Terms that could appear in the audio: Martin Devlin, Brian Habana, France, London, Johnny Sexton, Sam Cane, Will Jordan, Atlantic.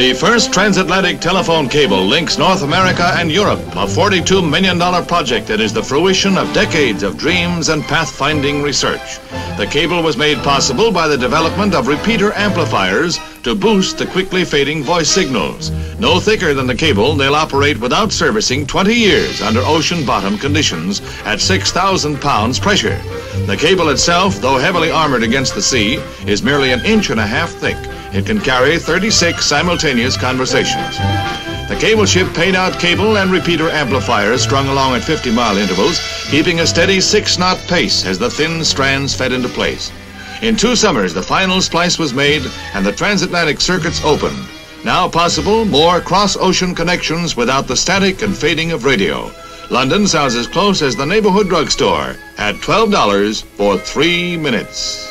The first transatlantic telephone cable links North America and Europe, a $42 million project that is the fruition of decades of dreams and pathfinding research. The cable was made possible by the development of repeater amplifiers to boost the quickly fading voice signals. No thicker than the cable, they'll operate without servicing 20 years under ocean bottom conditions at 6,000 pounds pressure. The cable itself, though heavily armored against the sea, is merely 1.5 inches thick. It can carry 36 simultaneous conversations. The cable ship paid out cable and repeater amplifiers strung along at 50-mile intervals, keeping a steady 6-knot pace as the thin strands fed into place. In 2 summers, the final splice was made and the transatlantic circuits opened. Now possible, more cross-ocean connections without the static and fading of radio. London sounds as close as the neighborhood drugstore at $12 for 3 minutes.